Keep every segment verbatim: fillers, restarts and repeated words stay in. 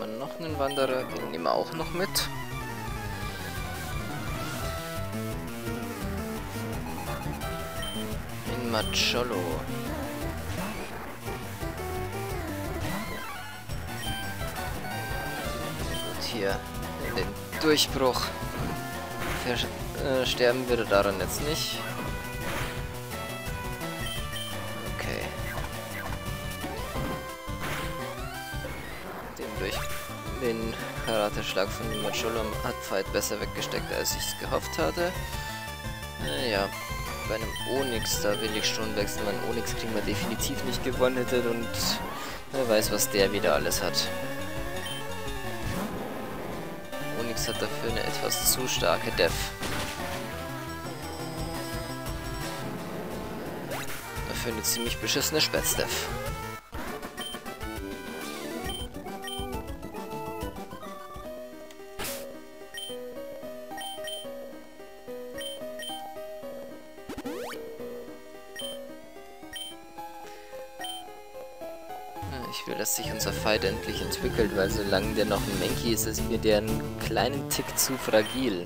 haben wir noch einen Wanderer, den nehmen wir auch noch mit. In Machollo. Und hier in den Durchbruch. Äh, sterben würde daran jetzt nicht. Okay. Den, durch den Karateschlag von Machollo hat Veit besser weggesteckt, als ich es gehofft hatte. Äh, ja, bei einem Onix, da will ich schon wechseln, weil ein Onix kriegen wir definitiv nicht gewonnen hätte und wer weiß, was der wieder alles hat. Onix hat dafür eine etwas zu starke Def. Dafür eine ziemlich beschissene Spätzdef. Ich will, dass sich unser Fight endlich entwickelt, weil solange der noch ein Menki ist, ist mir der einen kleinen Tick zu fragil.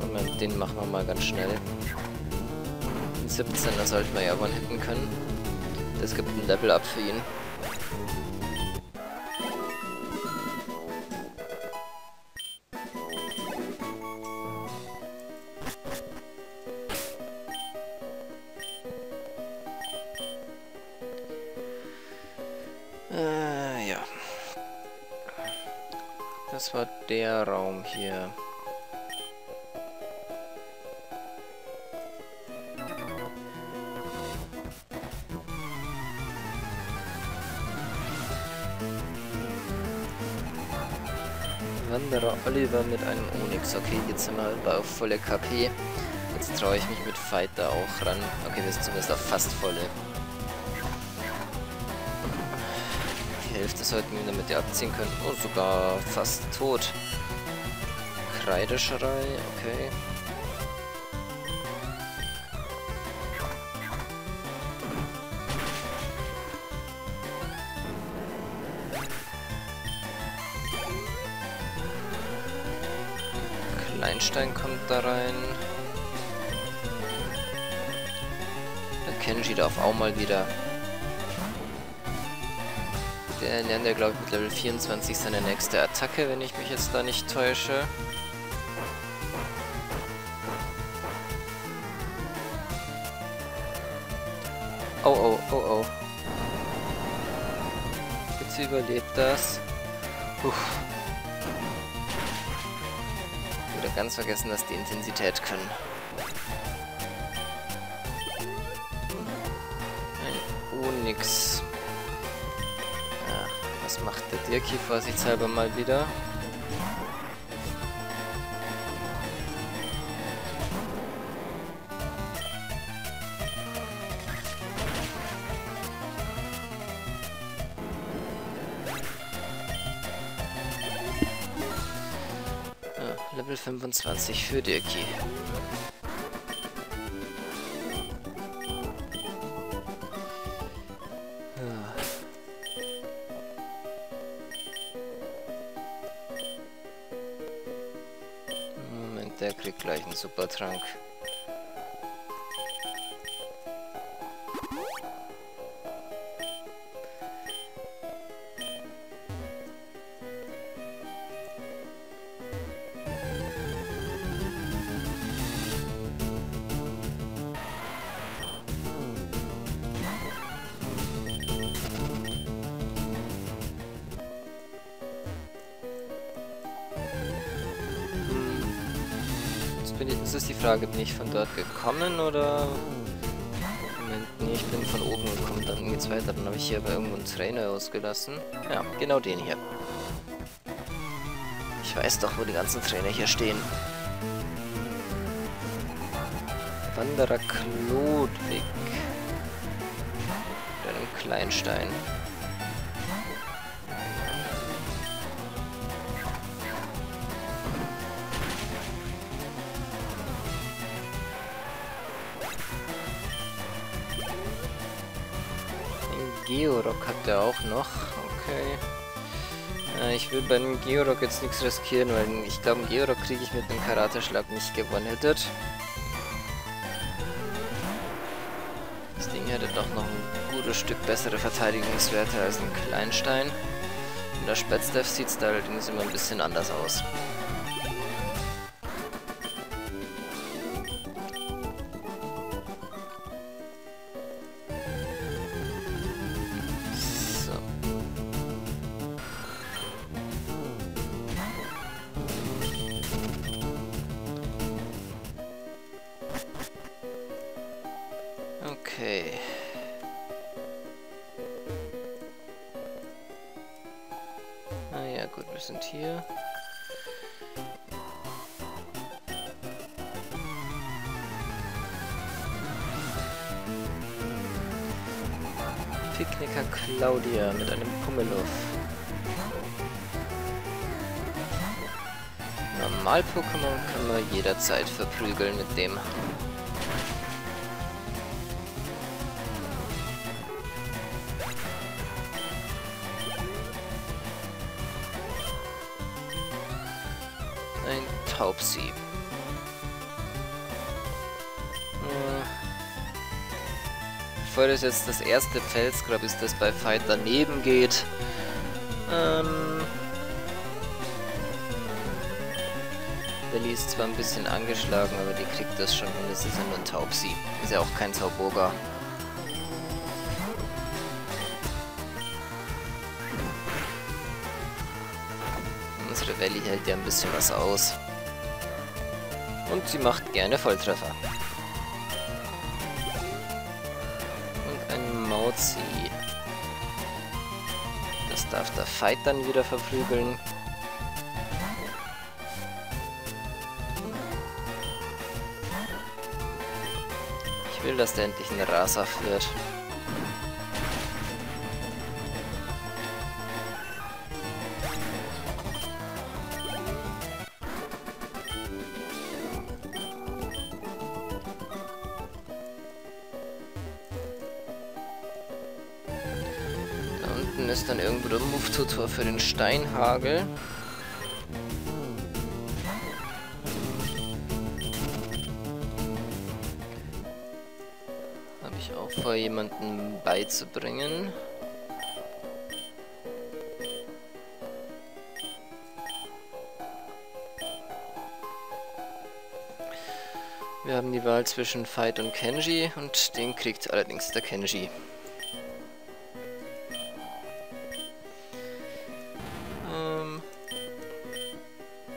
Moment, den machen wir mal ganz schnell. Den siebzehner sollten wir ja one-hitten können. Das gibt ein Level-Up für ihn. Äh, ja. Das war der Raum hier. Wanderer Oliver mit einem Onix. Okay, jetzt sind wir auf volle K P. Jetzt traue ich mich mit Fighter auch ran. Okay, wir sind zumindest auf fast volle. Hälfte sollten wir damit ja abziehen können. Oh, sogar fast tot. Kreidescherei, okay. Kleinstein kommt da rein. Der Kenji darf auch mal wieder. Der lernt ja, glaube ich, mit Level vierundzwanzig seine nächste Attacke, wenn ich mich jetzt da nicht täusche. Oh, oh, oh, oh. Jetzt überlebt das. Puh. Ich würde ganz vergessen, dass die Intensität können. Ein Onix. Das macht der Dirki vorsichtshalber mal wieder. Ah, Level fünfundzwanzig für Dirki. Der kriegt gleich einen Supertrank. Jetzt ist die Frage, bin ich von dort gekommen oder... Moment, nee, ich bin von oben gekommen, dann geht's weiter. Dann habe ich hier aber irgendwo einen Trainer ausgelassen. Ja, genau den hier. Ich weiß doch, wo die ganzen Trainer hier stehen. Wanderer Klodwig. Mit einem Kleinstein. Georock hat der auch noch. Okay. Äh, ich will beim Georock jetzt nichts riskieren, weil ich glaube, einen Georock kriege ich mit einem Karateschlag nicht gewonnen hätte. Das Ding hätte doch noch ein gutes Stück bessere Verteidigungswerte als ein Kleinstein. Und der Spätzdev sieht es da allerdings immer ein bisschen anders aus. Picknicker Claudia mit einem Pummeluff. Normal-Pokémon kann man jederzeit verprügeln mit dem. Ein Taubsi. Bevor das jetzt das erste Felsgrab ist, das bei Fight daneben geht. Ähm, Belly ist zwar ein bisschen angeschlagen, aber die kriegt das schon hin. Das ist ja nur ein Taubsi. Ist ja auch kein Tauboga. Unsere Belly hält ja ein bisschen was aus. Und sie macht gerne Volltreffer. Das darf der Fight dann wieder verprügeln. Ich will, dass der endlich ein Rasaf wird. Ist dann irgendwo der Move-Tutor für den Steinhagel. Habe ich auch vor, jemanden beizubringen. Wir haben die Wahl zwischen Fight und Kenji und den kriegt allerdings der Kenji.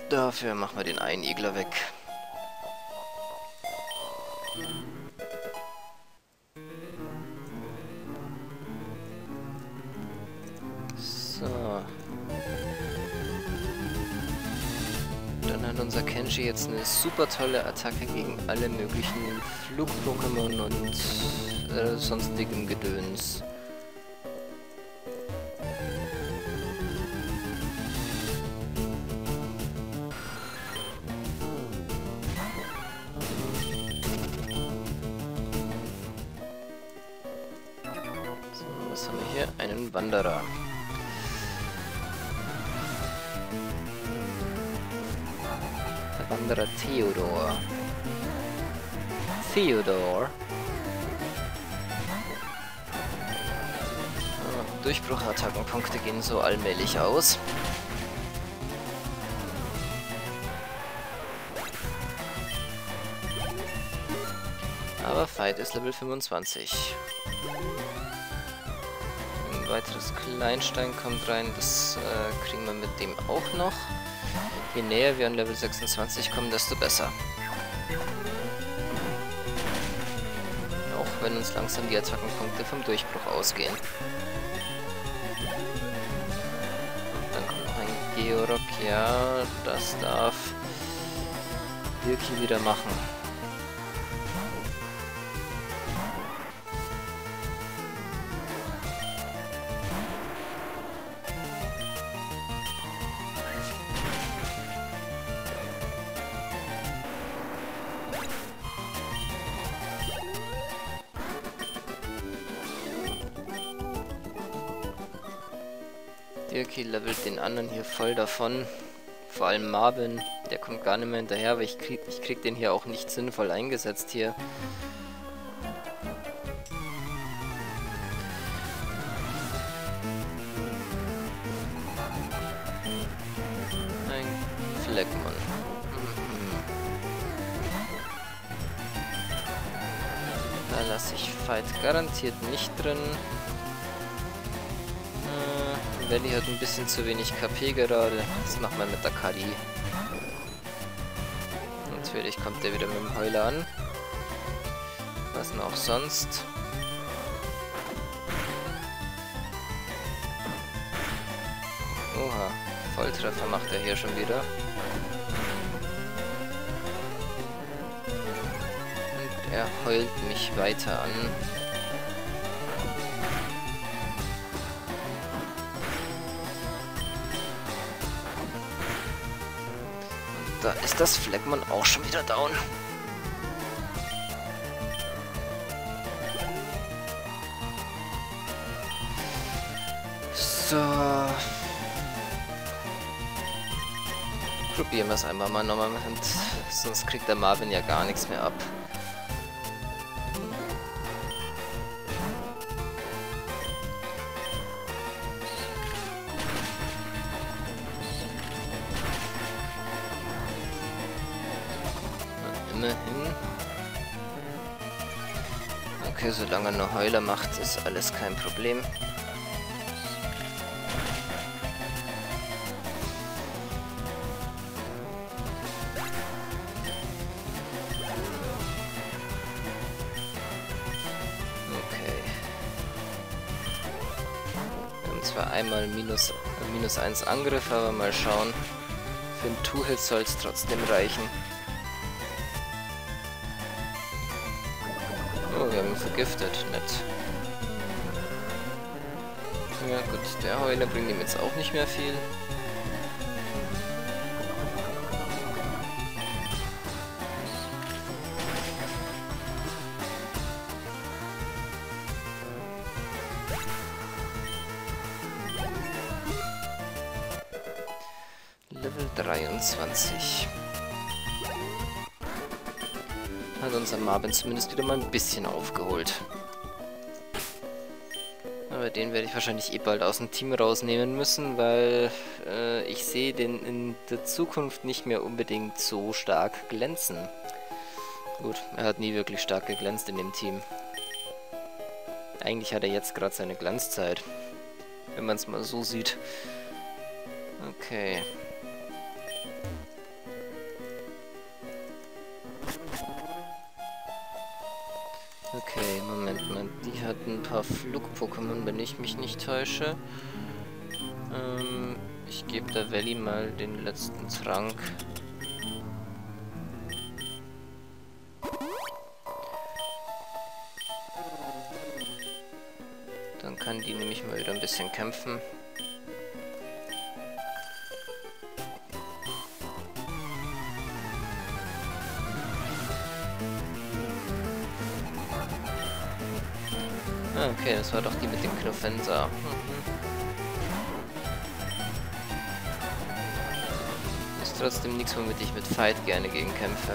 Dafür machen wir den Einigler weg. So. Dann hat unser Kenji jetzt eine super tolle Attacke gegen alle möglichen Flug-Pokémon und äh, sonstigen Gedöns. Einen Wanderer. Der Wanderer Theodor. Theodor. Oh, Durchbruchattackenpunkte gehen so allmählich aus. Aber Fight ist Level fünfundzwanzig. Weiteres Kleinstein kommt rein, das äh, kriegen wir mit dem auch noch. Je näher wir an Level sechsundzwanzig kommen, desto besser. Auch wenn uns langsam die Attackenpunkte vom Durchbruch ausgehen. Und dann kommt noch ein Georock, ja, das darf Birki wieder machen. Dirki levelt den anderen hier voll davon. Vor allem Marvin, der kommt gar nicht mehr hinterher, aber ich krieg, ich krieg den hier auch nicht sinnvoll eingesetzt hier. Ein Fleckmann. Da lasse ich Fight garantiert nicht drin. Valley hat ein bisschen zu wenig K P gerade. Das macht man mit der Kali. Natürlich kommt der wieder mit dem Heuler an. Was denn auch sonst? Oha, Volltreffer macht er hier schon wieder. Und er heult mich weiter an. Da ist das Fleckmann auch schon wieder down. So. Probieren wir es einfach mal nochmal mit Hand. Sonst kriegt der Marvin ja gar nichts mehr ab. Okay, solange er nur Heuler macht, ist alles kein Problem. Okay. Wir haben zwar einmal minus, äh, minus eins Angriff, aber mal schauen. Für einen Two-Hit soll es trotzdem reichen. Wir haben ihn vergiftet, nett. Ja gut, der Heuler bringt ihm jetzt auch nicht mehr viel. Level dreiundzwanzig. Hat unser Marvin zumindest wieder mal ein bisschen aufgeholt. Aber den werde ich wahrscheinlich eh bald aus dem Team rausnehmen müssen, weil äh, ich sehe den in der Zukunft nicht mehr unbedingt so stark glänzen. Gut, er hat nie wirklich stark geglänzt in dem Team. Eigentlich hat er jetzt gerade seine Glanzzeit, wenn man es mal so sieht. Okay. Okay, Moment mal. Die hat ein paar Flug-Pokémon, wenn ich mich nicht täusche. Ähm, ich gebe der Valley mal den letzten Trank. Dann kann die nämlich mal wieder ein bisschen kämpfen. Okay, das war doch die mit dem Knofenser. Mhm. Ist trotzdem nichts, womit ich mit Fight gerne gegen kämpfe.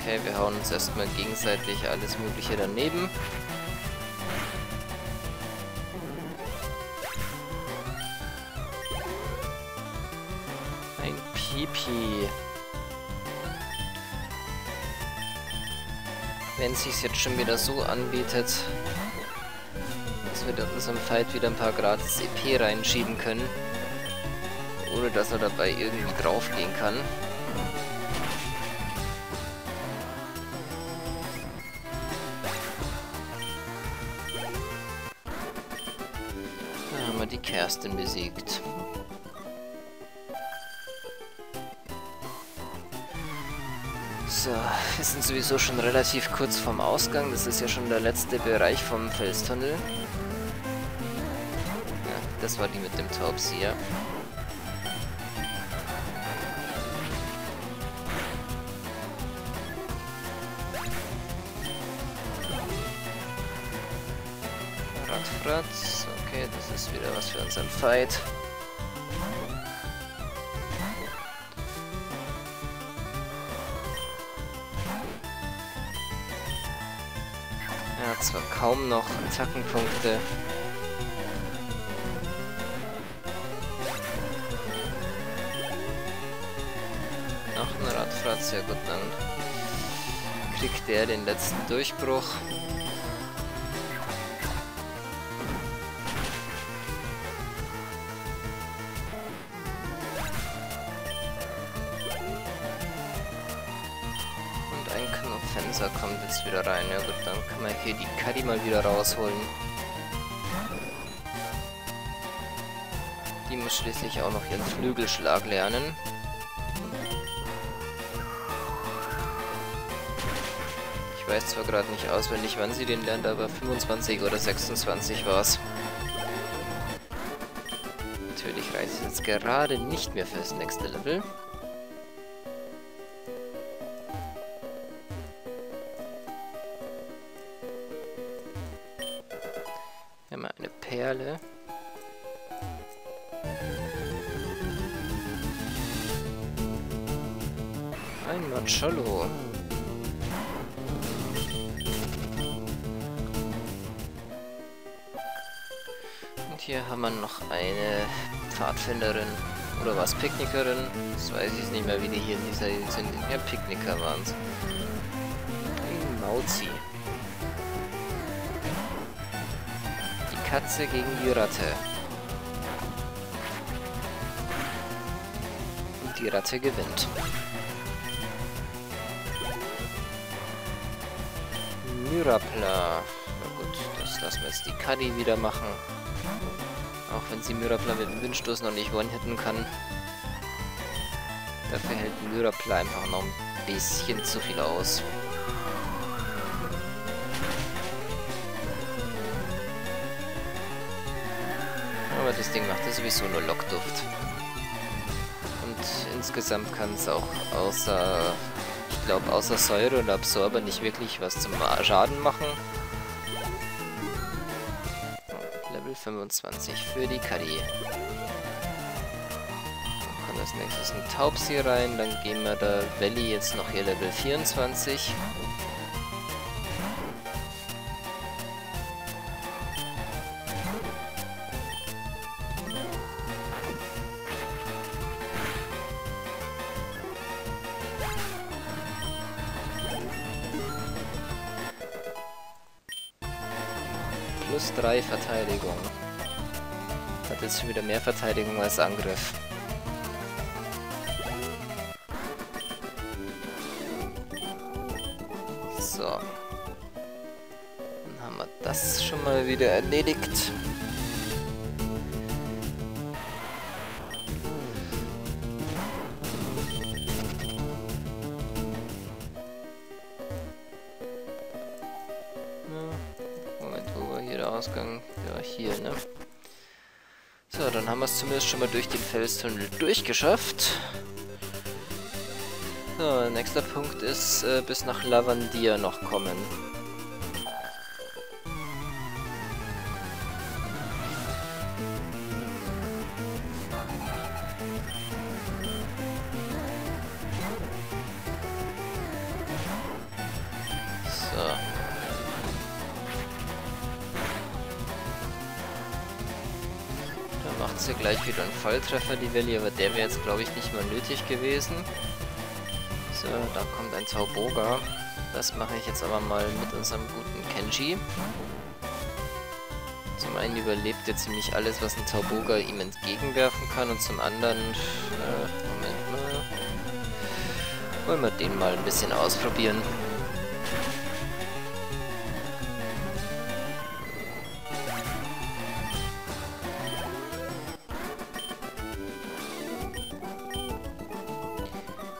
Okay, wir hauen uns erstmal gegenseitig alles Mögliche daneben. Ein Pipi. Wenn es sich jetzt schon wieder so anbietet, dass wir in unserem Fight wieder ein paar gratis E P reinschieben können, ohne dass er dabei irgendwie draufgehen kann. Da haben wir die Kerstin besiegt. So, wir sind sowieso schon relativ kurz vorm Ausgang. Das ist ja schon der letzte Bereich vom Felstunnel. Ja, das war die mit dem Taubsi, ja. Rattfratz. Okay, das ist wieder was für unseren Fight. Er hat zwar kaum noch Attackenpunkte. Noch ein Rattfratz, sehr gut, dann kriegt er den letzten Durchbruch. Fenster kommt jetzt wieder rein, ja gut, dann kann man hier die Kadi mal wieder rausholen. Die muss schließlich auch noch ihren Flügelschlag lernen. Ich weiß zwar gerade nicht auswendig, wann sie den lernt, aber fünfundzwanzig oder sechsundzwanzig war's. Natürlich reicht es jetzt gerade nicht mehr fürs nächste Level. Eine Perle. Ein Macholo. Und hier haben wir noch eine Pfadfinderin. Oder was? Picknickerin? Das weiß ich nicht mehr, wie die hier in dieser sind. Ja, Picknicker waren es. Ein Mauzi. Katze gegen die Ratte. Und die Ratte gewinnt. Myrapla. Na gut, das lassen wir jetzt die Kadi wieder machen. Auch wenn sie Myrapla mit dem Windstoß noch nicht one-hitten kann. Dafür hält Myrapla einfach noch ein bisschen zu viel aus. Aber das Ding macht ja sowieso nur Lockduft. Und insgesamt kann es auch außer, ich glaube, außer Säure und Absorber nicht wirklich was zum Schaden machen. Level fünfundzwanzig für die Kadi. Dann kommt als nächstes ein Taubsi rein, dann gehen wir der Valley jetzt noch hier Level vierundzwanzig. Plus drei Verteidigung. Hat jetzt schon wieder mehr Verteidigung als Angriff. So. Dann haben wir das schon mal wieder erledigt. Ausgang, ja, hier, ne? So, dann haben wir es zumindest schon mal durch den Felstunnel durchgeschafft. So, nächster Punkt ist, äh, bis nach Lavandia noch kommen. So. Macht sie gleich wieder einen Volltreffer, die Valley, aber der wäre jetzt, glaube ich, nicht mal nötig gewesen. So, da kommt ein Tauboga. Das mache ich jetzt aber mal mit unserem guten Kenji. Zum einen überlebt er ziemlich alles, was ein Tauboga ihm entgegenwerfen kann, und zum anderen, äh, Moment mal, wollen wir den mal ein bisschen ausprobieren.